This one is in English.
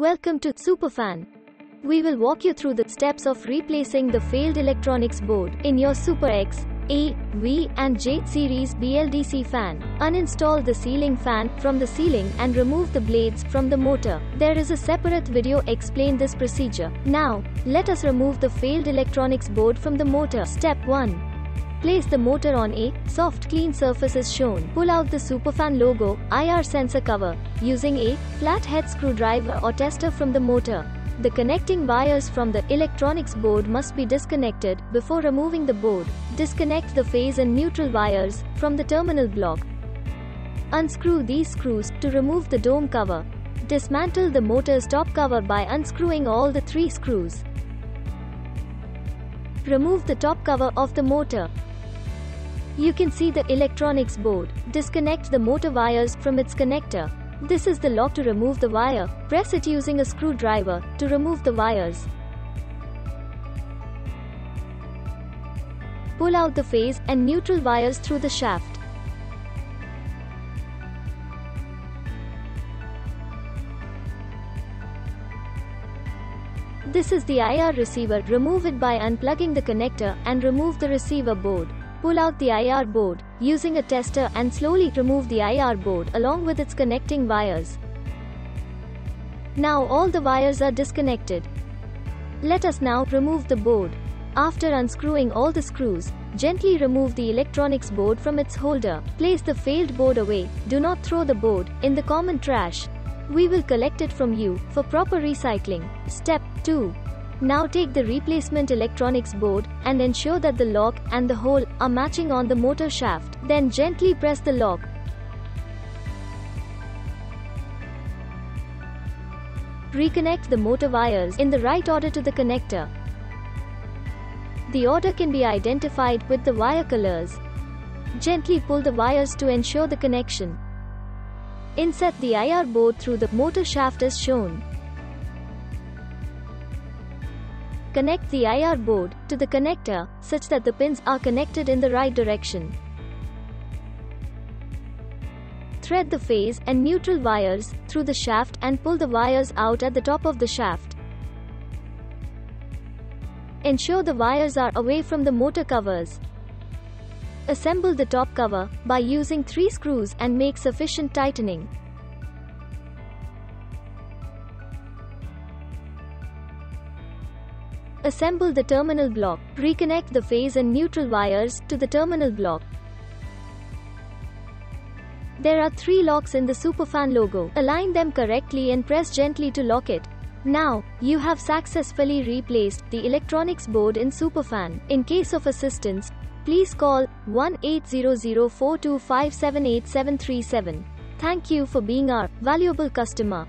Welcome to SuperFan. We will walk you through the steps of replacing the failed electronics board in your Super X, A, V, and J series BLDC fan. Uninstall the ceiling fan from the ceiling and remove the blades from the motor. There is a separate video explain this procedure. Now, let us remove the failed electronics board from the motor. Step 1. Place the motor on a soft clean surface as shown. Pull out the SuperFan logo, IR sensor cover, using a flathead screwdriver or tester from the motor. The connecting wires from the electronics board must be disconnected before removing the board. Disconnect the phase and neutral wires from the terminal block. Unscrew these screws to remove the dome cover. Dismantle the motor's top cover by unscrewing all the 3 screws. Remove the top cover of the motor. You can see the electronics board. Disconnect the motor wires from its connector. This is the lock to remove the wire. Press it using a screwdriver to remove the wires. Pull out the phase and neutral wires through the shaft. This is the IR receiver. Remove it by unplugging the connector and remove the receiver board. Pull out the IR board using a tester and slowly remove the IR board along with its connecting wires. Now all the wires are disconnected. Let us now remove the board. After unscrewing all the screws, gently remove the electronics board from its holder. Place the failed board away. Do not throw the board in the common trash. We will collect it from you for proper recycling. Step 2. Now take the replacement electronics board and ensure that the lock and the hole are matching on the motor shaft. Then gently press the lock. Reconnect the motor wires in the right order to the connector. The order can be identified with the wire colors. Gently pull the wires to ensure the connection. Insert the IR board through the motor shaft as shown. Connect the IR board to the connector such that the pins are connected in the right direction. Thread the phase and neutral wires through the shaft and pull the wires out at the top of the shaft. Ensure the wires are away from the motor covers. Assemble the top cover by using 3 screws and make sufficient tightening. Assemble the terminal block. Reconnect the phase and neutral wires to the terminal block. There are 3 locks in the SuperFan logo. Align them correctly and press gently to lock it. Now, you have successfully replaced the electronics board in SuperFan. In case of assistance, please call 1-800-425-78737. Thank you for being our valuable customer.